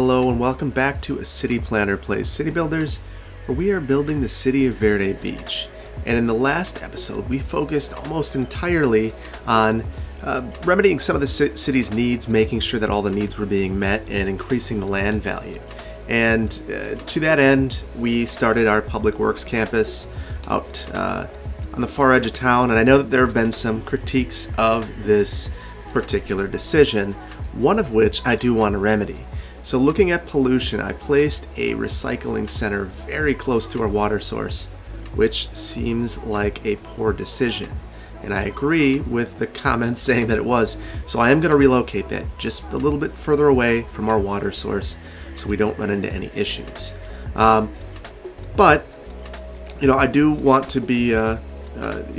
Hello and welcome back to a City Planner Plays City Builders, where we are building the city of Verde Beach. And in the last episode, we focused almost entirely on remedying some of the city's needs, making sure that all the needs were being met, and increasing the land value. And to that end, we started our public works campus out on the far edge of town. And I know that there have been some critiques of this particular decision, one of which I do want to remedy. So looking at pollution, I placed a recycling center very close to our water source, which seems like a poor decision. And I agree with the comments saying that it was. So I am going to relocate that just a little bit further away from our water source so we don't run into any issues. But, you know, I do want to be, you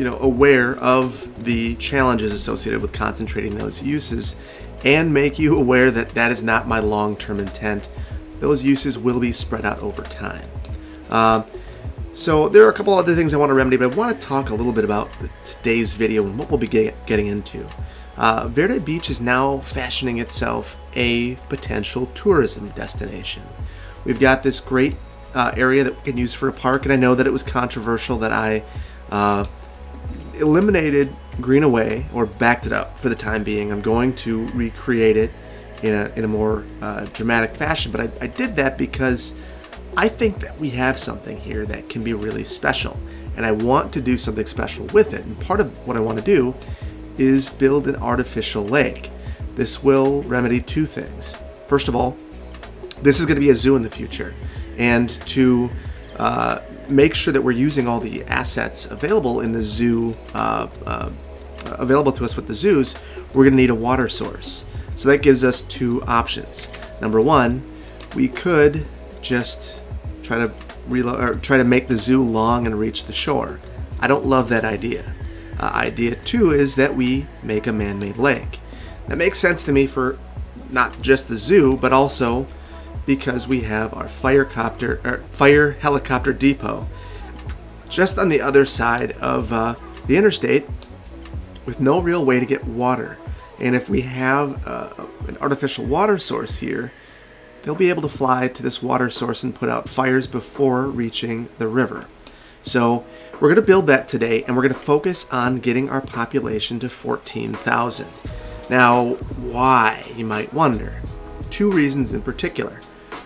know, aware of the challenges associated with concentrating those uses, and make you aware that that is not my long-term intent. Those uses will be spread out over time. So there are a couple other things I want to remedy, but I want to talk a little bit about today's video and what we'll be getting into. Verde Beach is now fashioning itself a potential tourism destination. We've got this great area that we can use for a park, and I know that it was controversial that I eliminated Greenaway or backed it up for the time being. I'm going to recreate it in a more dramatic fashion, but I did that because I think that we have something here that can be really special, and I want to do something special with it. And part of what I want to do is build an artificial lake. This will remedy two things. First of all, this is going to be a zoo in the future, and to make sure that we're using all the assets available in the zoo, available to us with the zoos, we're going to need a water source. So that gives us two options. Number one, we could just try to make the zoo long and reach the shore. I don't love that idea. Idea two is that we make a man-made lake. That makes sense to me for not just the zoo, but also because we have our fire helicopter depot just on the other side of the interstate with no real way to get water. And if we have an artificial water source here, they'll be able to fly to this water source and put out fires before reaching the river. So we're going to build that today, and we're going to focus on getting our population to 14,000. Now, why, you might wonder? Two reasons in particular.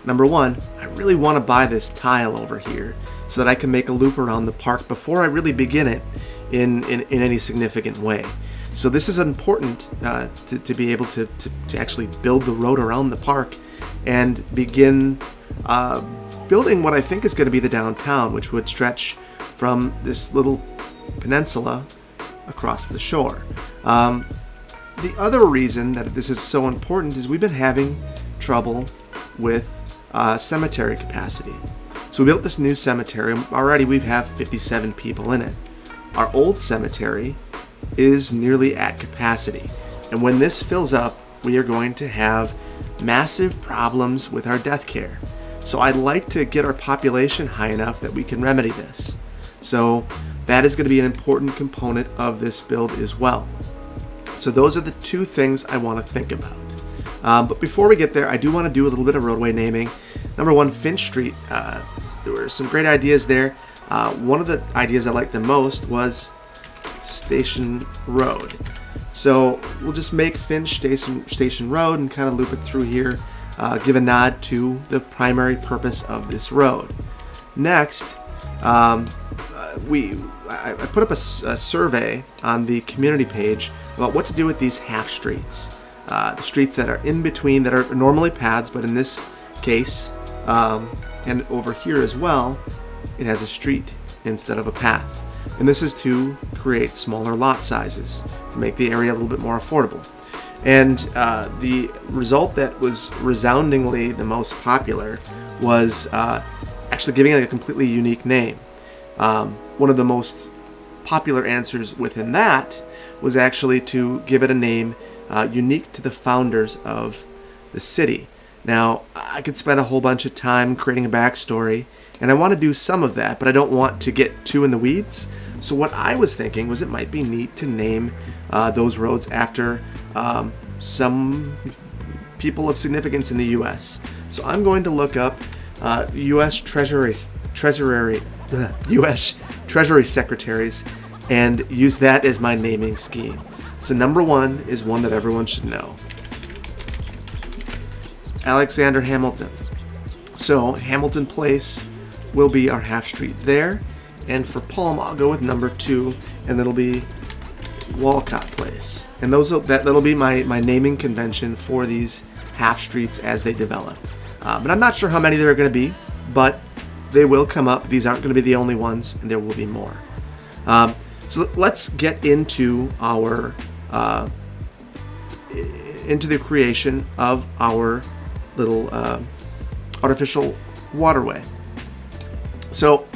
Number one, I really want to buy this tile over here so that I can make a loop around the park before I really begin it in any significant way. So this is important to be able to actually build the road around the park and begin building what I think is going to be the downtown, which would stretch from this little peninsula across the shore. The other reason that this is so important is we've been having trouble with cemetery capacity. So we built this new cemetery. Already we have 57 people in it. Our old cemetery is nearly at capacity. And when this fills up, we are going to have massive problems with our death care. So I'd like to get our population high enough that we can remedy this. So that is going to be an important component of this build as well. So those are the two things I want to think about. But before we get there, I do want to do a little bit of roadway naming. Number one, Finch Street. There were some great ideas there. One of the ideas I liked the most was Station Road. So we'll just make Finch Station Road and kind of loop it through here, give a nod to the primary purpose of this road. Next, I put up a survey on the community page about what to do with these half streets. The streets that are in between, that are normally paths, but in this case, and over here as well, it has a street instead of a path. And this is to create smaller lot sizes, to make the area a little bit more affordable. And the result that was resoundingly the most popular was actually giving it a completely unique name. One of the most popular answers within that was actually to give it a name unique to the founders of the city. Now, I could spend a whole bunch of time creating a backstory, and I want to do some of that, but I don't want to get too in the weeds. So what I was thinking was it might be neat to name those roads after some people of significance in the U.S. So I'm going to look up U.S. Treasury Secretaries and use that as my naming scheme. So number one is one that everyone should know. Alexander Hamilton. So Hamilton Place will be our half street there. And for Palm, I'll go with number two, and that'll be Walcott Place. And that'll be my naming convention for these half streets as they develop. But I'm not sure how many there are going to be, but they will come up. These aren't going to be the only ones, and there will be more. So let's get into our into the creation of our little artificial waterway. So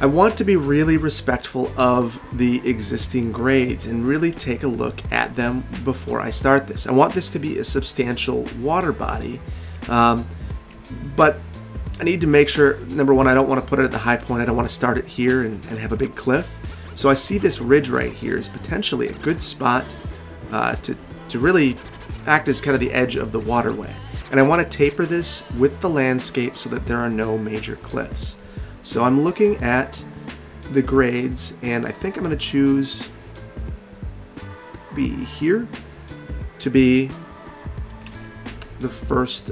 I want to be really respectful of the existing grades and really take a look at them before I start this. I want this to be a substantial water body, but I need to make sure, number one, I don't want to put it at the high point. I don't want to start it here and have a big cliff. So I see this ridge right here is potentially a good spot to really act as kind of the edge of the waterway. And I want to taper this with the landscape so that there are no major cliffs. So I'm looking at the grades, and I think I'm going to choose B here to be the first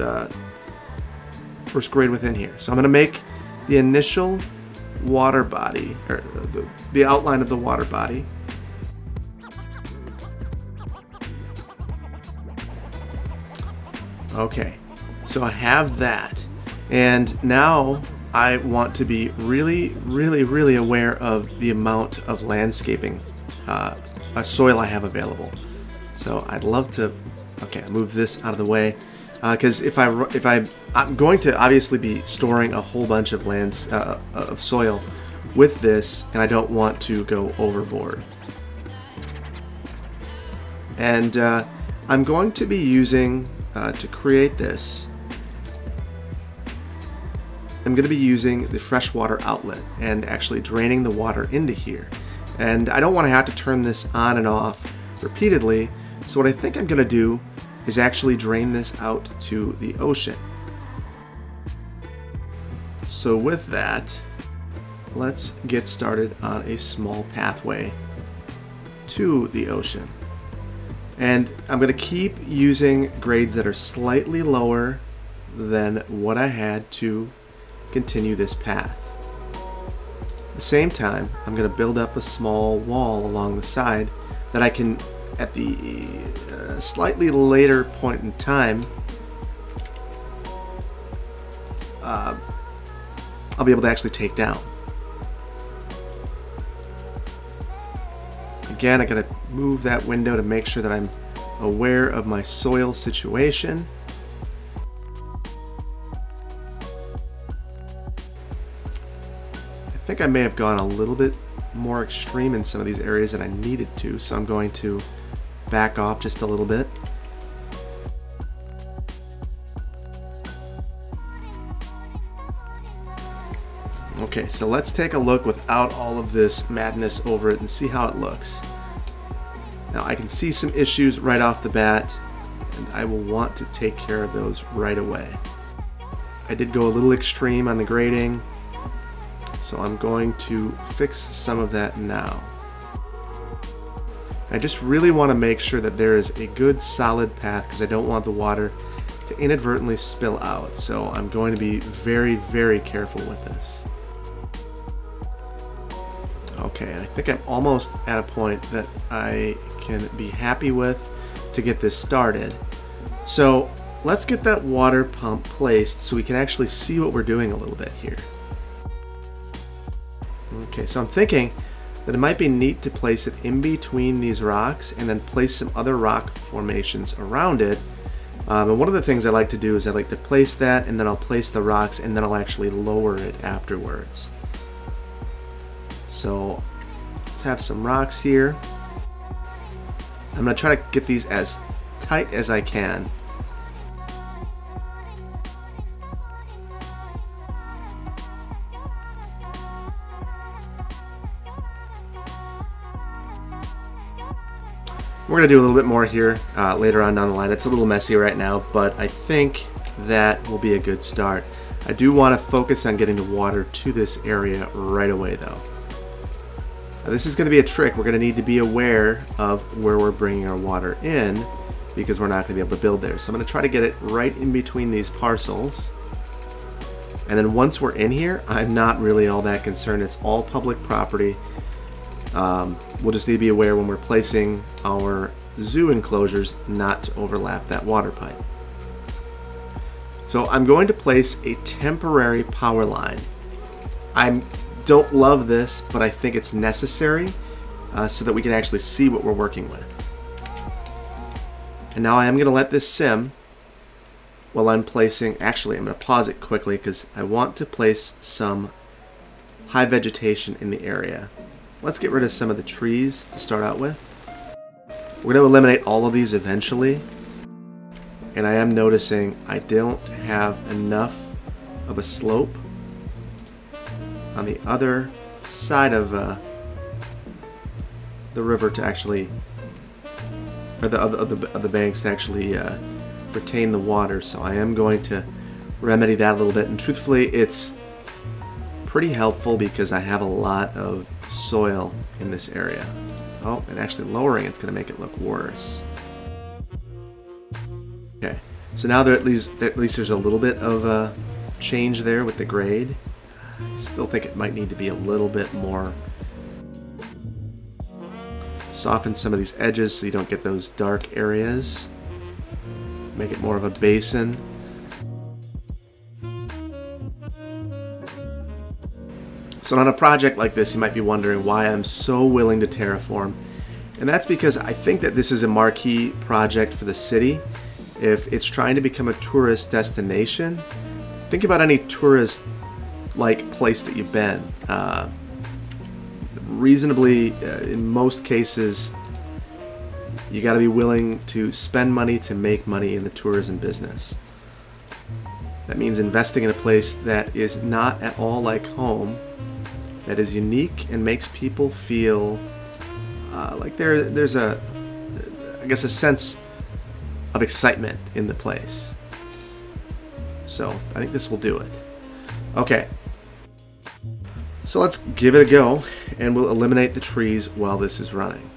grade within here. So I'm going to make the initial water body, or the outline of the water body. Okay, so I have that, and now I want to be really aware of the amount of landscaping soil I have available. So I'd love to, okay, move this out of the way, because I'm going to obviously be storing a whole bunch of soil with this, and I don't want to go overboard. And I'm going to be using to create this, I'm going to be using the freshwater outlet and actually draining the water into here. And I don't want to have to turn this on and off repeatedly. So what I think I'm going to do is actually drain this out to the ocean. So with that, let's get started on a small pathway to the ocean. And I'm going to keep using grades that are slightly lower than what I had to continue this path. At the same time, I'm going to build up a small wall along the side that I can, at the slightly later point in time, I'll be able to actually take down. Again, I got to move that window to make sure that I'm aware of my soil situation. I think I may have gone a little bit more extreme in some of these areas than I needed to, so I'm going to back off just a little bit. Okay, so let's take a look without all of this madness over it and see how it looks. Now I can see some issues right off the bat, and I will want to take care of those right away. I did go a little extreme on the grading, so I'm going to fix some of that now. I just really want to make sure that there is a good solid path, because I don't want the water to inadvertently spill out. So I'm going to be very careful with this. Okay, I think I'm almost at a point that I can be happy with to get this started. So let's get that water pump placed so we can actually see what we're doing a little bit here. Okay, so I'm thinking that it might be neat to place it in between these rocks and then place some other rock formations around it. And one of the things I like to do is I like to place that, and then I'll place the rocks, and then I'll actually lower it afterwards. So let's have some rocks here. I'm going to try to get these as tight as I can. We're gonna do a little bit more here later on down the line. It's a little messy right now, but I think that will be a good start. I do wanna focus on getting the water to this area right away though. Now, this is gonna be a trick. We're gonna need to be aware of where we're bringing our water in because we're not gonna be able to build there. So I'm gonna try to get it right in between these parcels. And then once we're in here, I'm not really all that concerned. It's all public property. We'll just need to be aware when we're placing our zoo enclosures not to overlap that water pipe. So I'm going to place a temporary power line. I don't love this, but I think it's necessary so that we can actually see what we're working with. And now I am going to let this sim while I'm placing, actually I'm going to pause it quickly because I want to place some high vegetation in the area. Let's get rid of some of the trees to start out with. We're going to eliminate all of these eventually. And I am noticing I don't have enough of a slope on the other side of the river to actually, or the banks to actually retain the water. So I am going to remedy that a little bit. And truthfully, it's pretty helpful because I have a lot of soil in this area. Oh, and actually lowering it's going to make it look worse. Okay, so now there at least there's a little bit of a change there with the grade. Still think it might need to be a little bit more. Soften some of these edges so you don't get those dark areas. Make it more of a basin. So on a project like this, you might be wondering why I'm so willing to terraform. And that's because I think that this is a marquee project for the city. If it's trying to become a tourist destination, think about any tourist-like place that you've been. Reasonably, in most cases, you gotta be willing to spend money to make money in the tourism business. That means investing in a place that is not at all like home, that is unique and makes people feel like there's I guess a sense of excitement in the place. So I think this will do it. Okay, so let's give it a go and we'll eliminate the trees while this is running.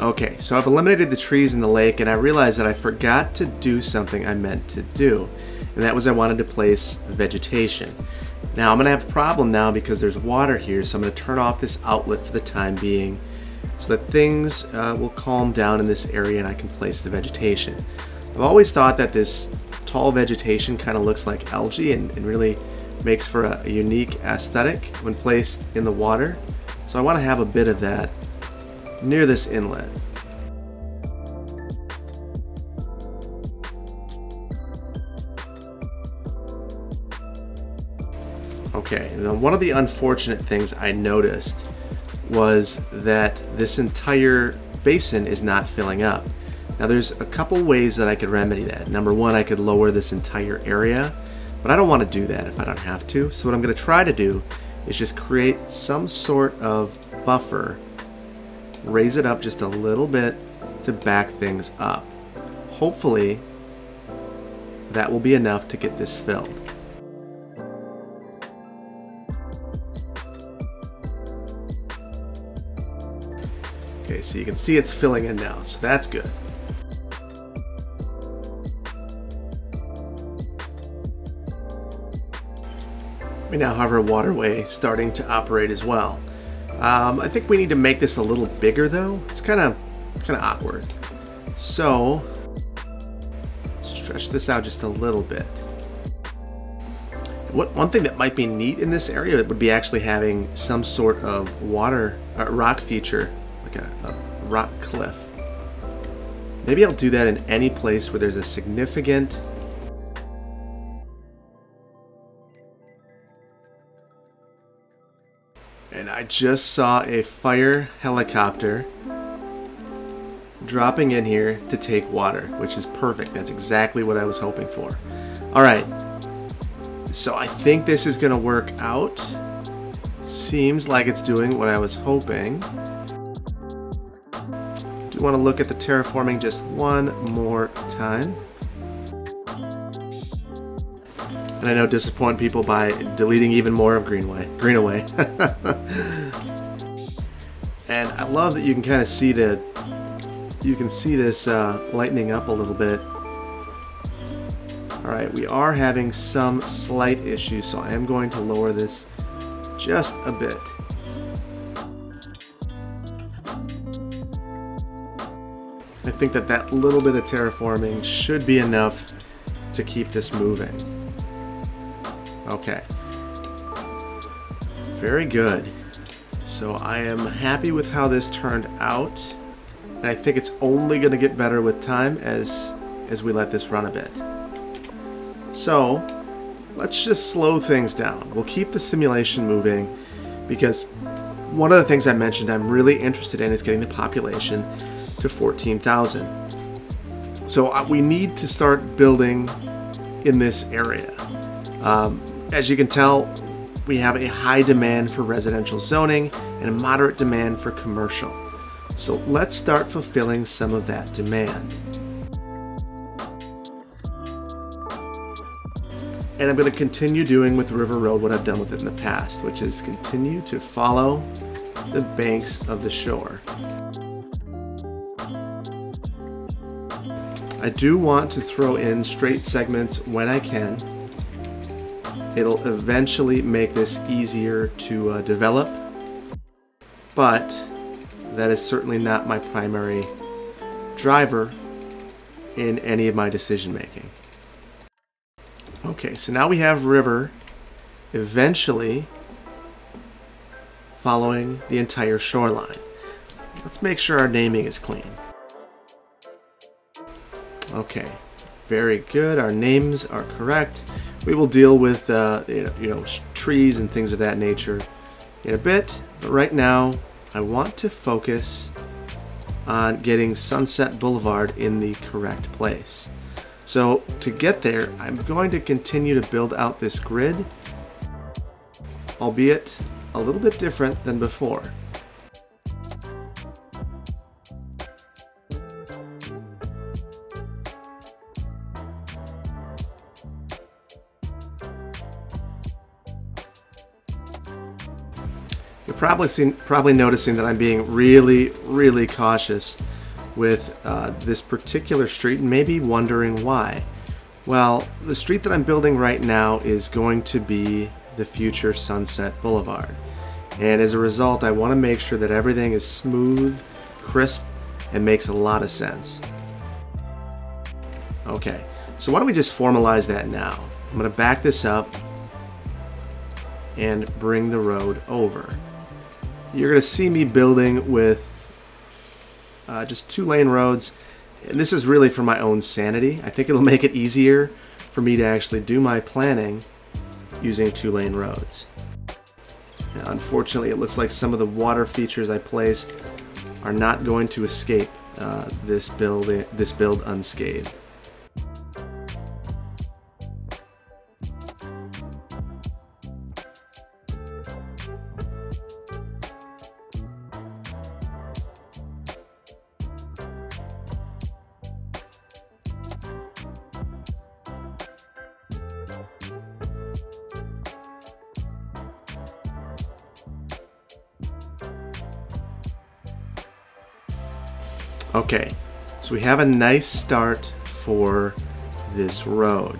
Okay, so I've eliminated the trees in the lake and I realized that I forgot to do something I meant to do. And that was I wanted to place vegetation. Now I'm gonna have a problem now because there's water here, so I'm gonna turn off this outlet for the time being so that things will calm down in this area and I can place the vegetation. I've always thought that this tall vegetation kind of looks like algae and really makes for a unique aesthetic when placed in the water. So I wanna have a bit of that near this inlet. Okay, now one of the unfortunate things I noticed was that this entire basin is not filling up. Now there's a couple ways that I could remedy that. Number one, I could lower this entire area, but I don't want to do that if I don't have to. So what I'm going to try to do is just create some sort of buffer, raise it up just a little bit to back things up. Hopefully, that will be enough to get this filled. Okay, so you can see it's filling in now, so that's good. We now have our waterway starting to operate as well. I think we need to make this a little bigger though. It's kind of awkward. So stretch this out just a little bit. One thing that might be neat in this area would be actually having some sort of water rock feature, like a rock cliff. Maybe I'll do that in any place where there's a significant And I just saw a fire helicopter dropping in here to take water, which is perfect. That's exactly what I was hoping for. All right, so I think this is gonna work out. Seems like it's doing what I was hoping. Do you wanna look at the terraforming just one more time? And I know, disappoint people by deleting even more of Greenaway. And I love that you can kind of see the, you can see this lightening up a little bit. All right, we are having some slight issues, so I am going to lower this just a bit. I think that that little bit of terraforming should be enough to keep this moving. Okay, very good. So I am happy with how this turned out, and I think it's only going to get better with time as we let this run a bit. So let's just slow things down. We'll keep the simulation moving, because one of the things I mentioned I'm really interested in is getting the population to 14,000. So we need to start building in this area. As you can tell, we have a high demand for residential zoning and a moderate demand for commercial. So let's start fulfilling some of that demand. And I'm going to continue doing with River Road what I've done with it in the past, which is continue to follow the banks of the shore. I do want to throw in straight segments when I can. It'll eventually make this easier to develop, but that is certainly not my primary driver in any of my decision making. Okay, so now we have River eventually following the entire shoreline. Let's make sure our naming is clean. Okay, very good. Our names are correct. We will deal with trees and things of that nature in a bit, but right now I want to focus on getting Sunset Boulevard in the correct place. So to get there, I'm going to continue to build out this grid, albeit a little bit different than before. Probably noticing that I'm being really cautious with this particular street, and maybe wondering why. Well, the street that I'm building right now is going to be the future Sunset Boulevard, and as a result I want to make sure that everything is smooth, crisp, and makes a lot of sense. Okay, so why don't we just formalize that now. I'm going to back this up and bring the road over. You're going to see me building with just two-lane roads, and this is really for my own sanity. I think it'll make it easier for me to actually do my planning using two-lane roads. Now, unfortunately, it looks like some of the water features I placed are not going to escape this build unscathed. Okay, so we have a nice start for this road.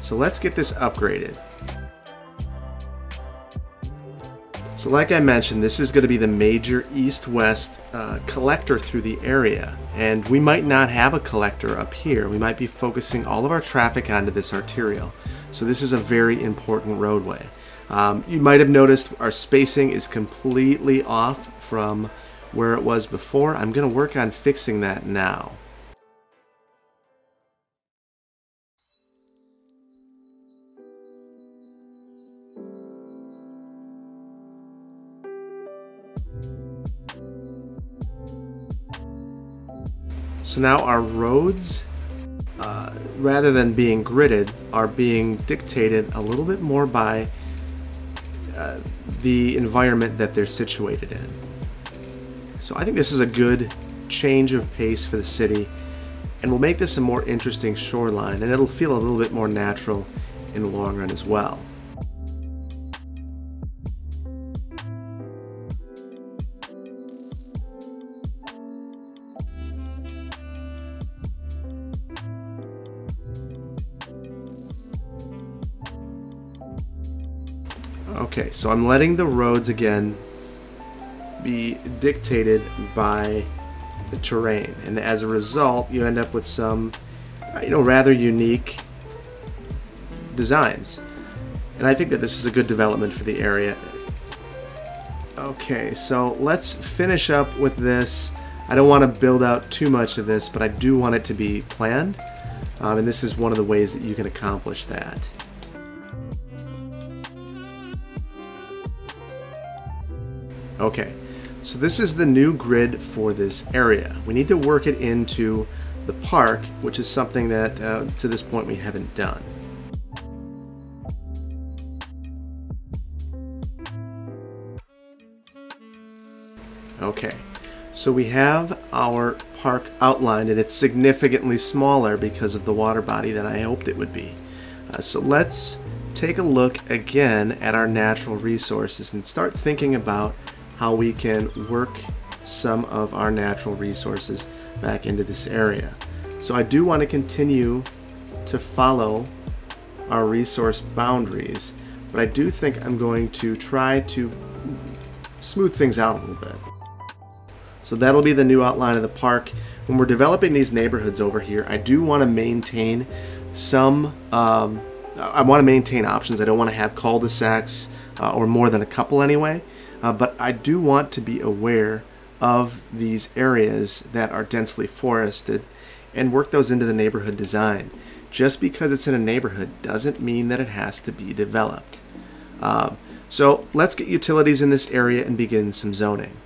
So let's get this upgraded. So like I mentioned, this is going to be the major east-west collector through the area. And we might not have a collector up here. We might be focusing all of our traffic onto this arterial. So this is a very important roadway. You might have noticed our spacing is completely off from where it was before. I'm going to work on fixing that now. So now our roads, rather than being gridded, are being dictated a little bit more by the environment that they're situated in. So I think this is a good change of pace for the city, and will make this a more interesting shoreline, and it'll feel a little bit more natural in the long run as well. Okay, so I'm letting the roads again be dictated by the terrain, and as a result you end up with some, you know, rather unique designs, and I think that this is a good development for the area. Okay, so let's finish up with this. I don't want to build out too much of this, but I do want it to be planned, and this is one of the ways that you can accomplish that. Okay, so this is the new grid for this area. We need to work it into the park, which is something that to this point we haven't done. Okay, so we have our park outlined, and it's significantly smaller because of the water body than I hoped it would be. So let's take a look again at our natural resources and start thinking about how we can work some of our natural resources back into this area. So I do want to continue to follow our resource boundaries, but I do think I'm going to try to smooth things out a little bit. So that'll be the new outline of the park. When we're developing these neighborhoods over here, I do want to maintain some, I want to maintain options. I don't want to have cul-de-sacs or more than a couple anyway. But I do want to be aware of these areas that are densely forested and work those into the neighborhood design. Just because it's in a neighborhood doesn't mean that it has to be developed. So let's get utilities in this area and begin some zoning.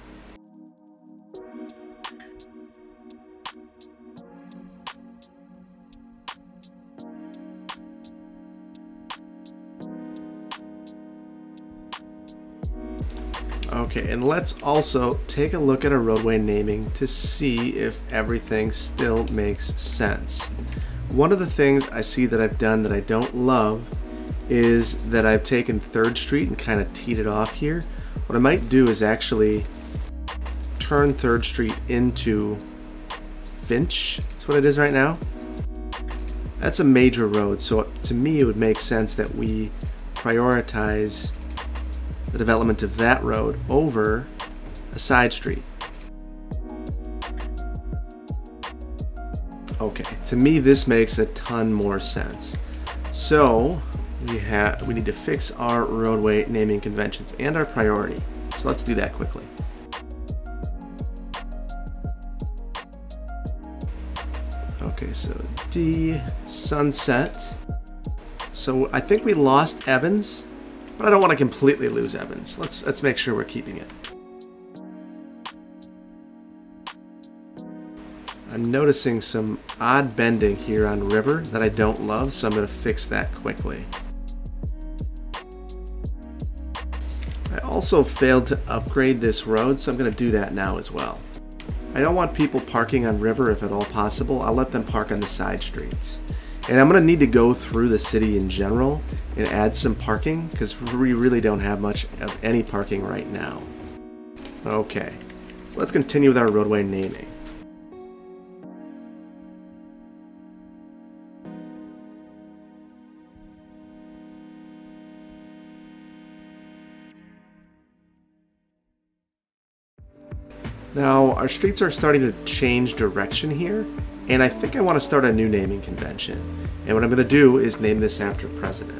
Okay, and let's also take a look at our roadway naming to see if everything still makes sense. One of the things I see that I've done that I don't love is that I've taken 3rd Street and kind of teed it off here. What I might do is actually turn 3rd Street into Finch. That's what it is right now. That's a major road, so to me it would make sense that we prioritize the development of that road over a side street. Okay, to me this makes a ton more sense. So we need to fix our roadway naming conventions and our priority. So let's do that quickly. Okay, so D, Sunset. So I think we lost Evans, but I don't want to completely lose Evans. Let's make sure we're keeping it. I'm noticing some odd bending here on River that I don't love, so I'm going to fix that quickly. I also failed to upgrade this road, so I'm going to do that now as well. I don't want people parking on River if at all possible. I'll let them park on the side streets. And I'm gonna need to go through the city in general and add some parking, because we really don't have much of any parking right now. Okay, let's continue with our roadway naming. Now, our streets are starting to change direction here, and I think I want to start a new naming convention. And what I'm going to do is name this after President.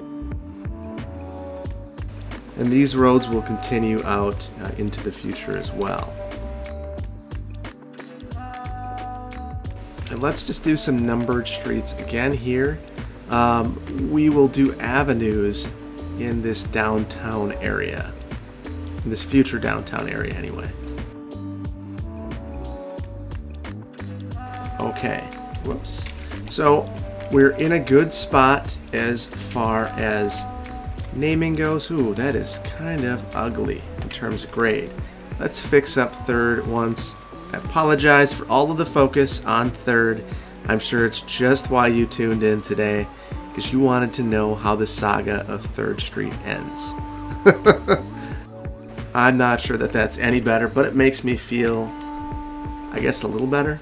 And these roads will continue out into the future as well. And let's just do some numbered streets again here. We will do avenues in this downtown area, in this future downtown area anyway. Okay, whoops. So we're in a good spot as far as naming goes. Ooh, that is kind of ugly in terms of grade. Let's fix up third once. I apologize for all of the focus on third. I'm sure it's just why you tuned in today, because you wanted to know how the saga of 3rd Street ends. I'm not sure that that's any better, but it makes me feel, I guess, a little better.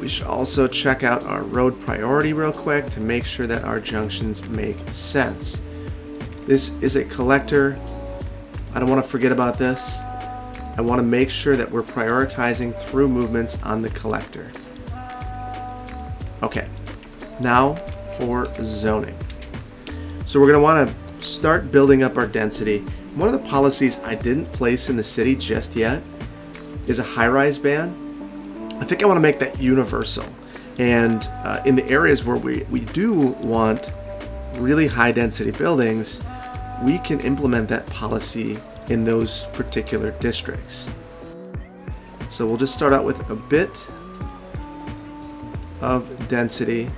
We should also check out our road priority real quick to make sure that our junctions make sense. This is a collector. I don't want to forget about this. I want to make sure that we're prioritizing through movements on the collector. Okay, now for zoning. So we're going to want to start building up our density. One of the policies I didn't place in the city just yet is a high-rise ban. I think I want to make that universal. And in the areas where we do want really high-density buildings, we can implement that policy in those particular districts. So we'll just start out with a bit of density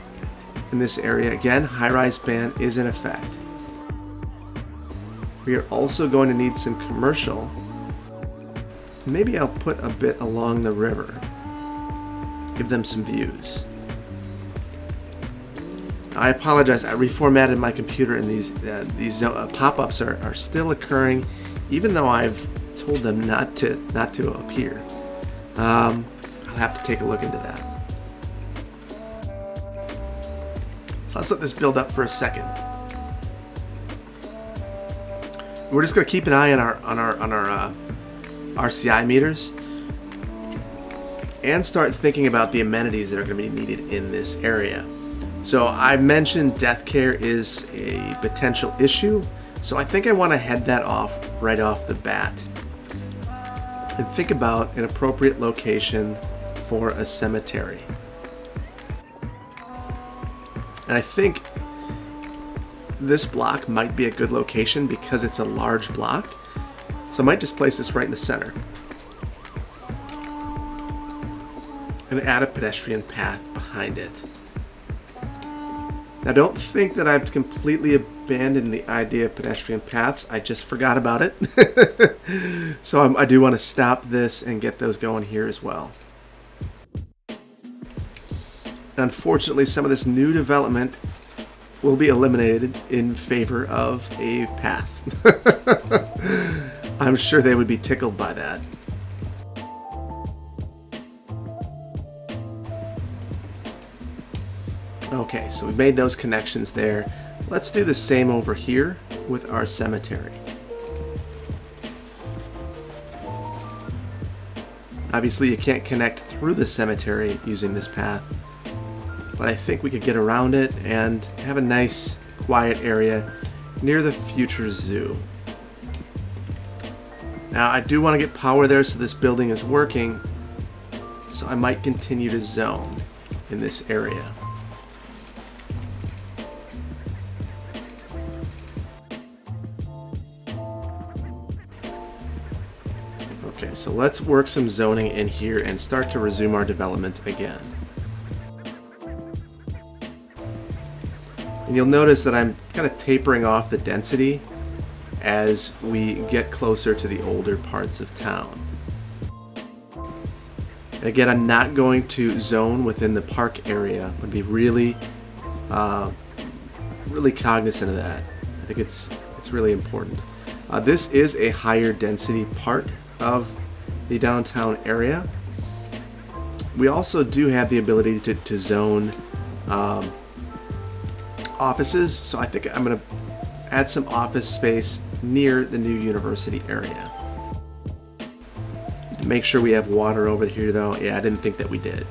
in this area. Again, high-rise ban is in effect. We are also going to need some commercial. Maybe I'll put a bit along the river. Give them some views. I apologize, I reformatted my computer and these pop-ups are still occurring, even though I've told them not to appear. I'll have to take a look into that. So let's let this build up for a second. We're just going to keep an eye on our RCI meters and start thinking about the amenities that are going to be needed in this area. So I mentioned death care is a potential issue, so I think I want to head that off right off the bat and think about an appropriate location for a cemetery. And I think this block might be a good location because it's a large block, so I might just place this right in the center and add a pedestrian path behind it. Now, don't think that I've completely abandoned the idea of pedestrian paths. I just forgot about it. So I do want to stop this and get those going here as well. Unfortunately, some of this new development will be eliminated in favor of a path. I'm sure they would be tickled by that. Okay, so we've made those connections there. Let's do the same over here with our cemetery. Obviously, you can't connect through the cemetery using this path, but I think we could get around it and have a nice, quiet area near the future zoo. Now, I do want to get power there so this building is working, so I might continue to zone in this area. Okay, so let's work some zoning in here and start to resume our development again. And you'll notice that I'm kind of tapering off the density as we get closer to the older parts of town. And again, I'm not going to zone within the park area. I'm going to be really, really cognizant of that. I think it's really important. This is a higher density part of the downtown area. We also do have the ability to zone offices, so I think I'm going to add some office space near the new university area. Make sure we have water over here though. Yeah, I didn't think that we did.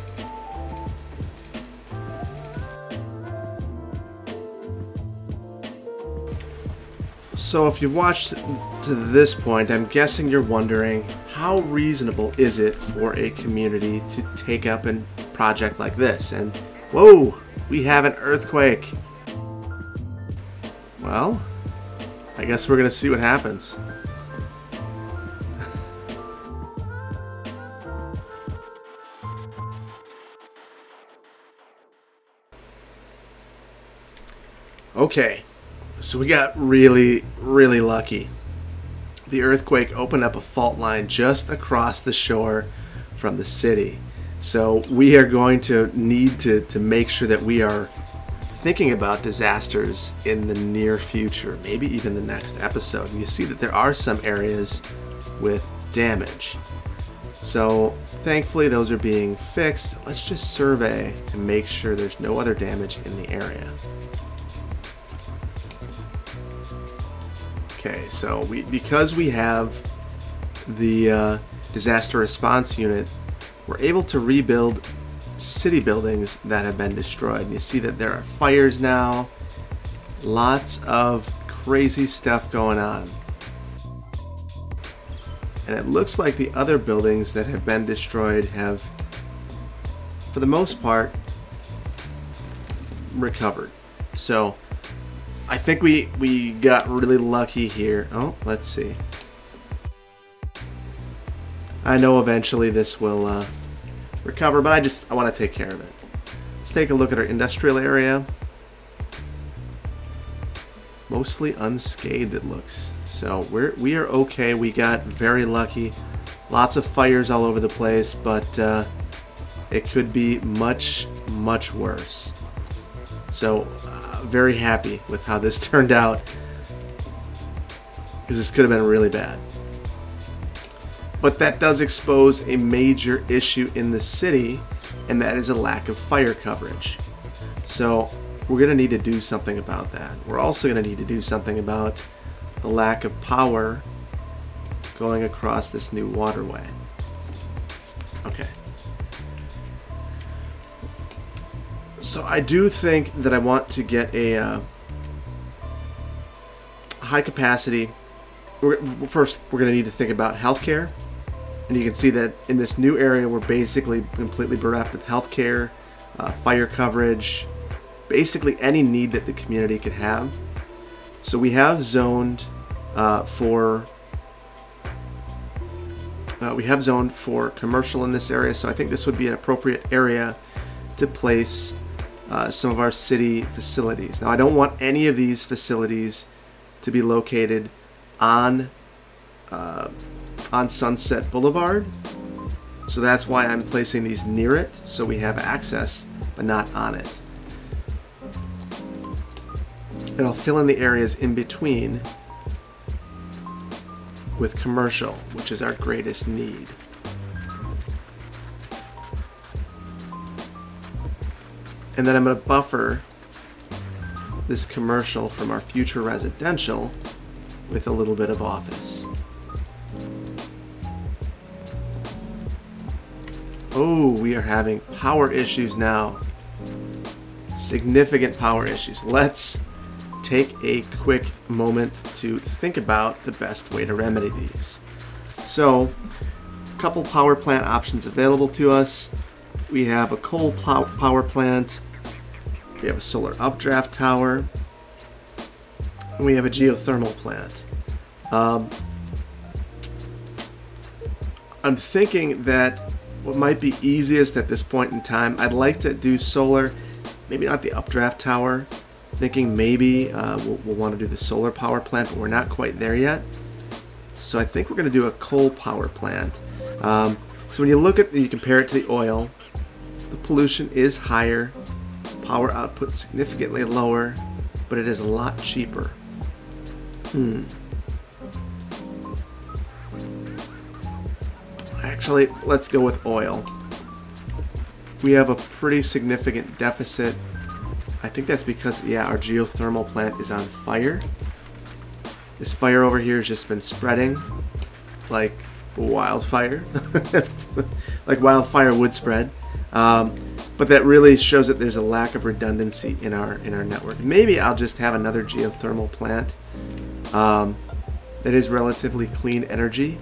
So if you've watched to this point, I'm guessing you're wondering, how reasonable is it for a community to take up a project like this? And whoa, we have an earthquake. Well, I guess we're going to see what happens. Okay, so we got really lucky. The earthquake opened up a fault line just across the shore from the city. So we are going to need to make sure that we are thinking about disasters in the near future, maybe even the next episode. And you see that there are some areas with damage. So thankfully those are being fixed. Let's just survey and make sure there's no other damage in the area. Okay, so because we have the disaster response unit, we're able to rebuild city buildings that have been destroyed. And you see that there are fires now, lots of crazy stuff going on. And it looks like the other buildings that have been destroyed have, for the most part, recovered. So I think we got really lucky here. Oh, let's see. I know eventually this will recover, but I want to take care of it. Let's take a look at our industrial area. Mostly unscathed, it looks. So we are okay. We got very lucky. Lots of fires all over the place, but it could be much worse. So very happy with how this turned out, because this could have been really bad. But that does expose a major issue in the city, and that is a lack of fire coverage. So we're going to need to do something about that. We're also going to need to do something about the lack of power going across this new waterway. Okay. So I do think that I want to get a high capacity. First, we're going to need to think about healthcare. And you can see that in this new area, we're basically completely bereft of healthcare, fire coverage, basically any need that the community could have. So we have zoned for commercial in this area. So I think this would be an appropriate area to place some of our city facilities. Now, I don't want any of these facilities to be located on Sunset Boulevard. So that's why I'm placing these near it, so we have access, but not on it. And I'll fill in the areas in between with commercial, which is our greatest need. And then I'm going to buffer this commercial from our future residential with a little bit of office. Oh, we are having power issues now. Significant power issues. Let's take a quick moment to think about the best way to remedy these. So, a couple power plant options available to us. We have a coal power plant, we have a solar updraft tower, and we have a geothermal plant. I'm thinking that what might be easiest at this point in time, I'd like to do solar, maybe not the updraft tower. Thinking maybe we'll want to do the solar power plant, but we're not quite there yet. So I think we're going to do a coal power plant. So when you look at, you compare it to the oil, the pollution is higher, power output significantly lower, but it is a lot cheaper. Actually, let's go with oil. We have a pretty significant deficit. I think that's because, yeah, our geothermal plant is on fire. This fire over here has just been spreading like wildfire, like wildfire would spread. But that really shows that there's a lack of redundancy in our network. Maybe I'll just have another geothermal plant that is relatively clean energy.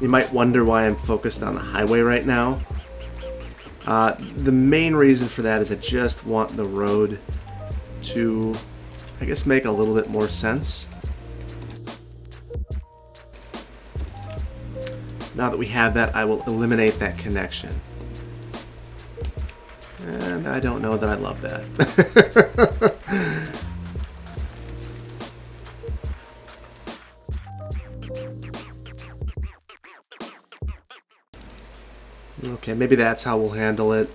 You might wonder why I'm focused on the highway right now. The main reason for that is I just want the road to, I guess, make a little bit more sense. Now that we have that, I will eliminate that connection. And I don't know that I love that. Okay, maybe that's how we'll handle it.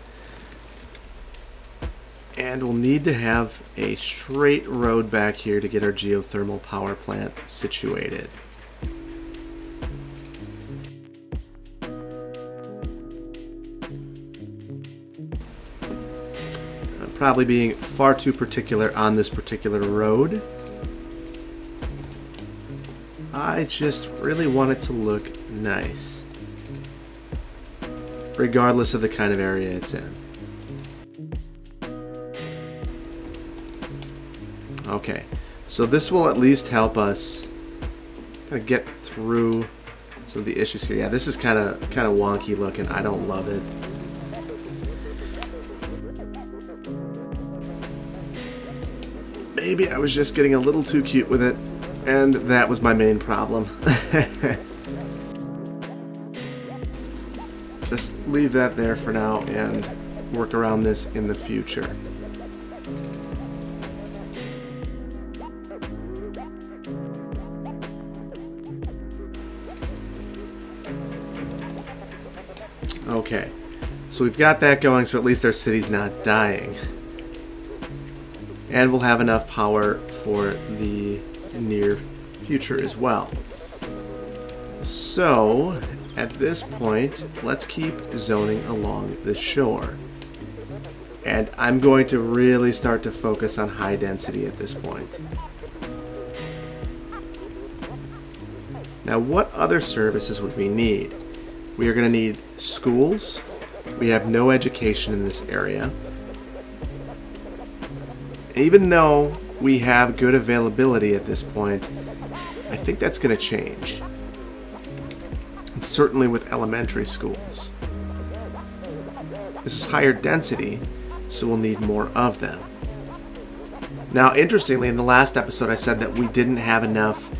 And we'll need to have a straight road back here to get our geothermal power plant situated. I'm probably being far too particular on this particular road. I just really want it to look nice, regardless of the kind of area it's in. Okay, so this will at least help us kind of get through some of the issues here. Yeah, this is kind of wonky looking. I don't love it. Maybe I was just getting a little too cute with it, and that was my main problem. Just leave that there for now and work around this in the future. Okay, so we've got that going, so at least our city's not dying. And we'll have enough power for the near future as well. So, at this point, let's keep zoning along the shore. And I'm going to really start to focus on high density at this point. Now, what other services would we need? We are going to need schools. We have no education in this area. Even though we have good availability at this point, I think that's going to change. Certainly with elementary schools. This is higher density, so we'll need more of them. Now, interestingly, in the last episode I said that we didn't have enough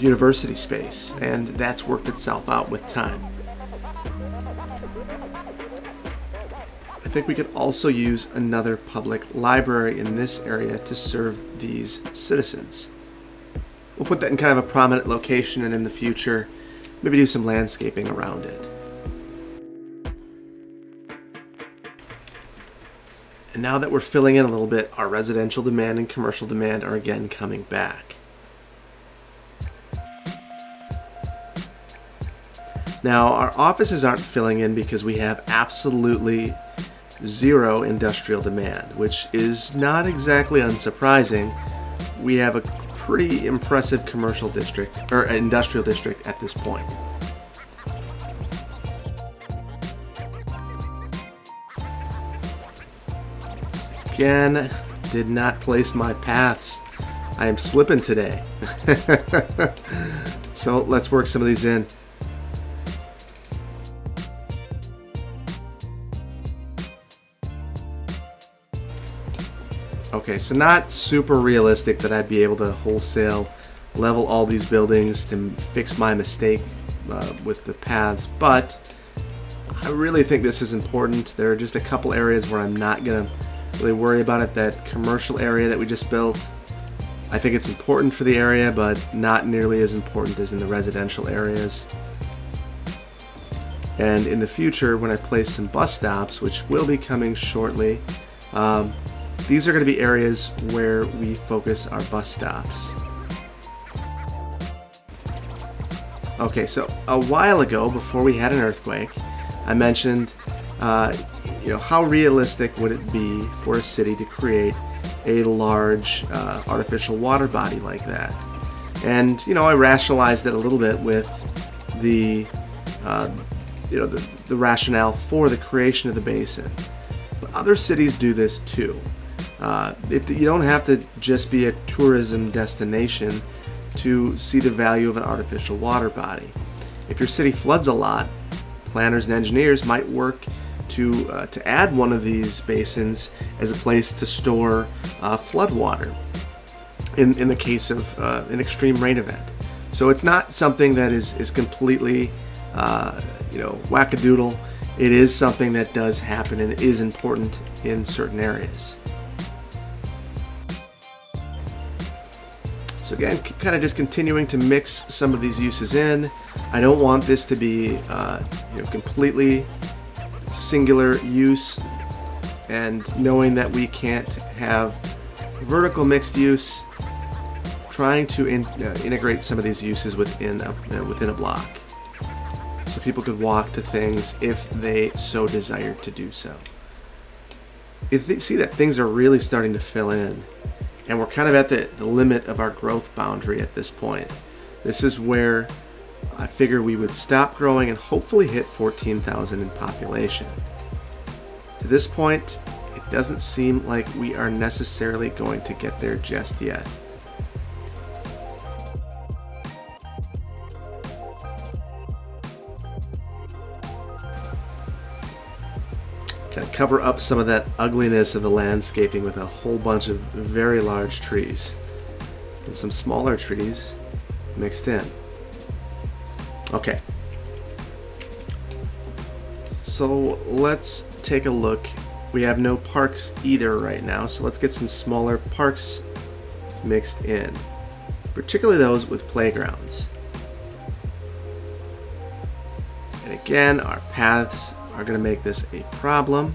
university space, and that's worked itself out with time. I think we could also use another public library in this area to serve these citizens. We'll put that in kind of a prominent location, and in the future, maybe do some landscaping around it. And now that we're filling in a little bit, our residential demand and commercial demand are again coming back. Now, our offices aren't filling in because we have absolutely zero industrial demand, which is not exactly unsurprising. We have a pretty impressive commercial district, or industrial district at this point. Again, did not place my paths. I am slipping today. So let's work some of these in. Okay, so not super realistic that I'd be able to wholesale level all these buildings to fix my mistake with the paths, but I really think this is important. There are just a couple areas where I'm not going to really worry about it. That commercial area that we just built, I think it's important for the area, but not nearly as important as in the residential areas. And in the future, when I place some bus stops, which will be coming shortly, these are going to be areas where we focus our bus stops. Okay, so a while ago, before we had an earthquake, I mentioned how realistic would it be for a city to create a large artificial water body like that. And I rationalized it a little bit with the rationale for the creation of the basin. But other cities do this too. You don't have to just be a tourism destination to see the value of an artificial water body. If your city floods a lot, planners and engineers might work to add one of these basins as a place to store flood water in the case of an extreme rain event. So it's not something that is completely, wackadoodle. It is something that does happen and is important in certain areas. So again, kind of just continuing to mix some of these uses in. I don't want this to be completely singular use, and knowing that we can't have vertical mixed use, trying to integrate some of these uses within a block, so people could walk to things if they so desired to do so. If they see that things are really starting to fill in, and we're kind of at the limit of our growth boundary at this point. This is where I figure we would stop growing and hopefully hit 14,000 in population. To this point, it doesn't seem like we are necessarily going to get there just yet. Kind of cover up some of that ugliness of the landscaping with a whole bunch of very large trees and some smaller trees mixed in. Okay, so let's take a look. We have no parks either right now, so let's get some smaller parks mixed in, particularly those with playgrounds. And again, our paths are going to make this a problem.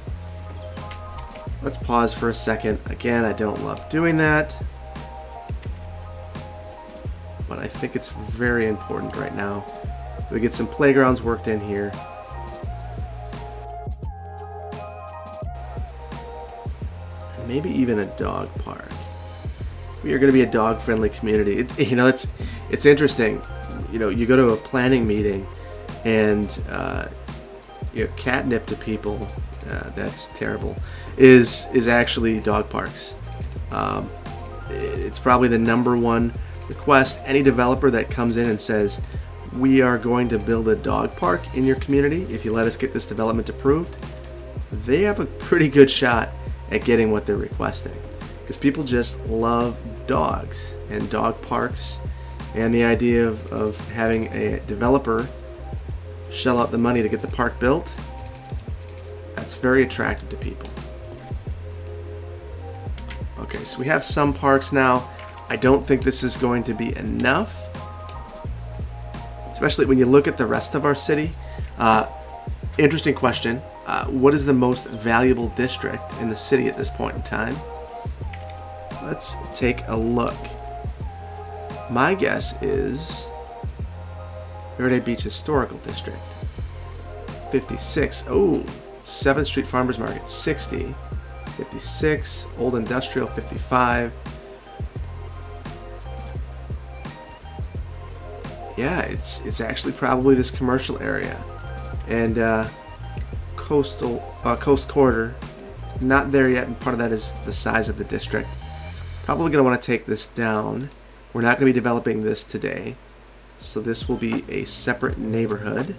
Let's pause for a second. Again, I don't love doing that, but I think it's very important right now. We get some playgrounds worked in here. And maybe even a dog park. We are going to be a dog-friendly community. It's interesting. You go to a planning meeting and catnip to people, that's terrible, is actually dog parks. It's probably the #1 request. Any developer that comes in and says, we are going to build a dog park in your community if you let us get this development approved, they have a pretty good shot at getting what they're requesting, because people just love dogs and dog parks, and the idea of having a developer shell out the money to get the park built, that's very attractive to people. Okay, so we have some parks now. I don't think this is going to be enough, especially when you look at the rest of our city. Interesting question. What is the most valuable district in the city at this point in time? Let's take a look. My guess is Verde Beach Historical District, 56, 7th Street Farmers Market, 60, 56, Old Industrial, 55. Yeah, it's actually probably this commercial area, and Coast Corridor, not there yet, and part of that is the size of the district. Probably gonna wanna take this down. We're not gonna be developing this today. So this will be a separate neighborhood.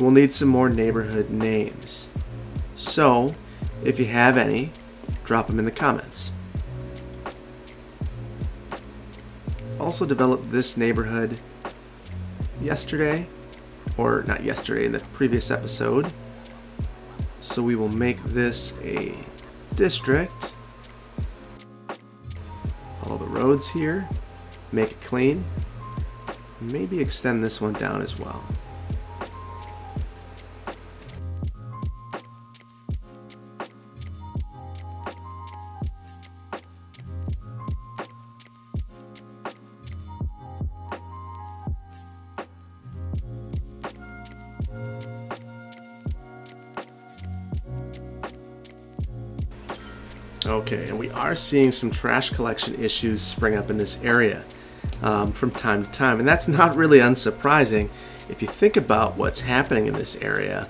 We'll need some more neighborhood names. So if you have any, drop them in the comments. Also developed this neighborhood yesterday, or not yesterday, in the previous episode. So we will make this a district. Follow the roads here, make it clean. Maybe extend this one down as well. Okay, and we are seeing some trash collection issues spring up in this area. From time to time, and that's not really unsurprising if you think about what's happening in this area.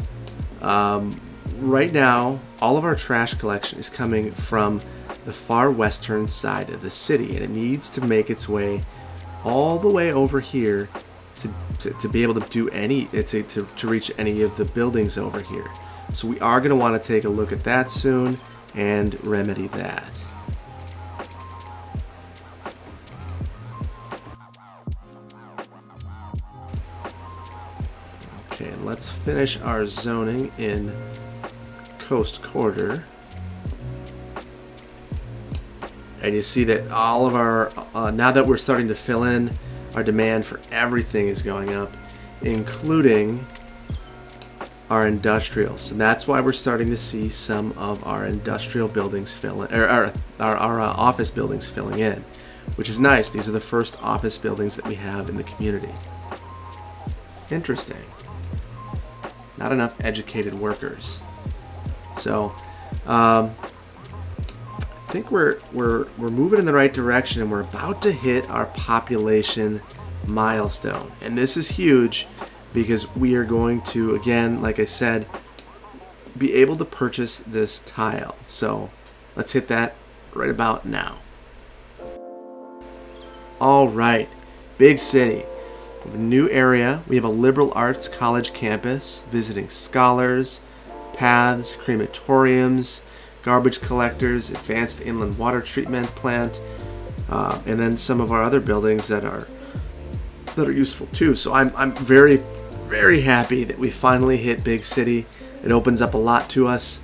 Right now, all of our trash collection is coming from the far western side of the city, and it needs to make its way all the way over here to be able to do to reach any of the buildings over here. So we are going to want to take a look at that soon and remedy that. And let's finish our zoning in Coast Quarter. And you see that all of our, now that we're starting to fill in, our demand for everything is going up, including our industrials. So that's why we're starting to see some of our industrial buildings fill in, or our office buildings filling in, which is nice. These are the first office buildings that we have in the community. Interesting. Not enough educated workers. So I think we're moving in the right direction, and we're about to hit our population milestone. And this is huge because we are going to, again, like I said, be able to purchase this tile. So let's hit that right about now. All right, big city. We have a new area. We have a liberal arts college campus, visiting scholars, paths, crematoriums, garbage collectors, advanced inland water treatment plant, and then some of our other buildings that are useful too. So I'm very, very happy that we finally hit big city. It opens up a lot to us,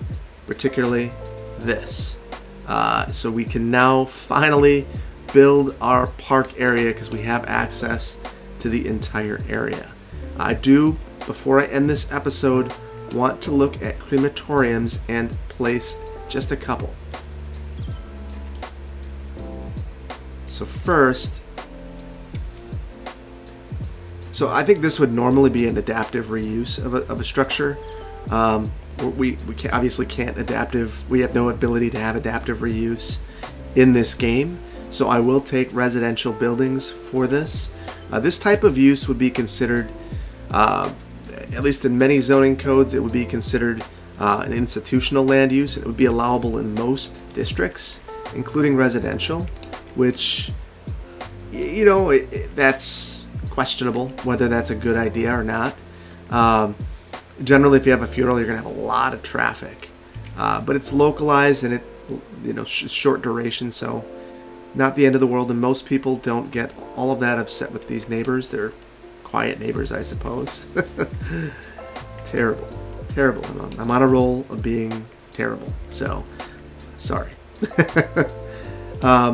particularly this. So we can now finally build our park area because we have access to the entire area. I do, before I end this episode, want to look at crematoriums and place just a couple. So first, so I think this would normally be an adaptive reuse of a structure. We have no ability to have adaptive reuse in this game. So I will take residential buildings for this. This type of use would be considered, at least in many zoning codes, it would be considered an institutional land use. It would be allowable in most districts, including residential, which, you know, that's questionable whether that's a good idea or not. Generally, if you have a funeral, you're gonna have a lot of traffic, but it's localized and it, you know, short duration, so not the end of the world, and most people don't get all of that upset with these neighbors. They're quiet neighbors, I suppose. Terrible, terrible. I'm on a roll of being terrible, so sorry. And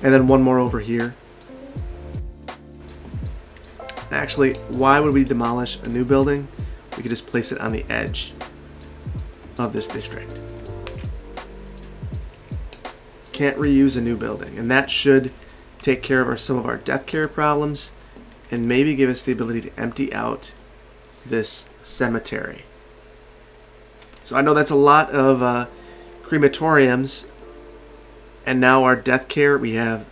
then one more over here. Actually, why would we demolish a new building? We could just place it on the edge of this district. Can't reuse a new building, and that should take care of some of our death care problems and maybe give us the ability to empty out this cemetery. So I know that's a lot of crematoriums, and now our death care, we have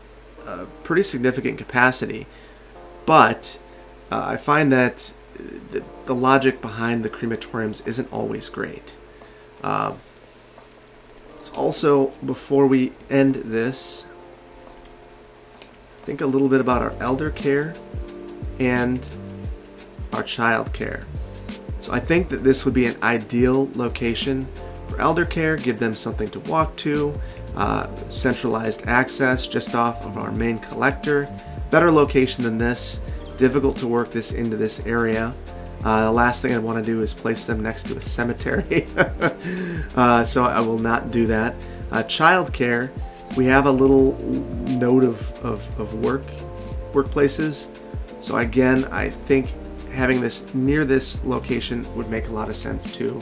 a pretty significant capacity, but I find that the logic behind the crematoriums isn't always great. Also, before we end this, think a little bit about our elder care and our child care. So I think that this would be an ideal location for elder care. Give them something to walk to, centralized access just off of our main collector. Better location than this. Difficult to work this into this area. The last thing I want to do is place them next to a cemetery. So I will not do that. Childcare, we have a little note of workplaces. So again, I think having this near this location would make a lot of sense too.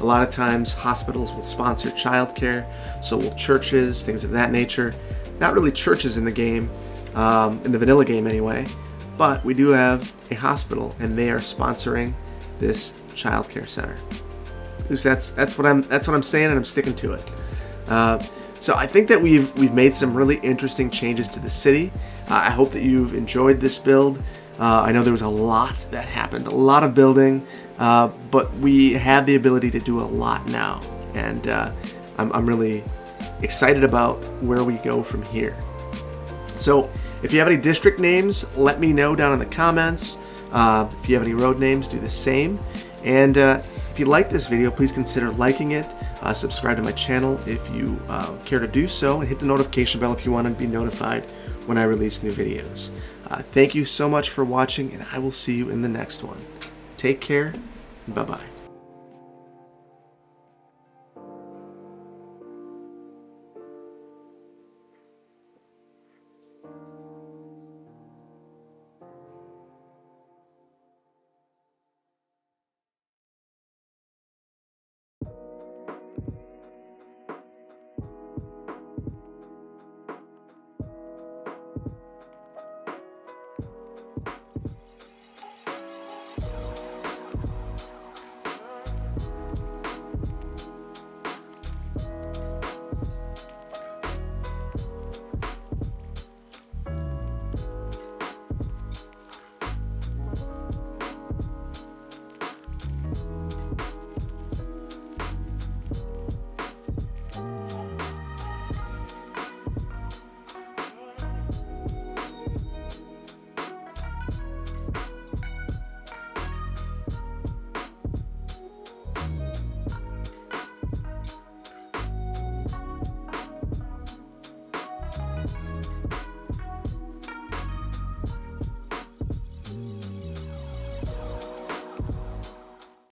A lot of times hospitals will sponsor childcare, so will churches, things of that nature. Not really churches in the game, in the vanilla game anyway. But we do have a hospital, and they are sponsoring this childcare center. Because that's what I'm saying, and I'm sticking to it. So I think that we've made some really interesting changes to the city. I hope that you've enjoyed this build. I know there was a lot that happened, a lot of building, but we have the ability to do a lot now, and I'm really excited about where we go from here. So. If you have any district names, let me know down in the comments. If you have any road names, do the same. And if you like this video, please consider liking it. Subscribe to my channel if you care to do so, and hit the notification bell if you want to be notified when I release new videos. Thank you so much for watching, and I will see you in the next one. Take care Bye-bye.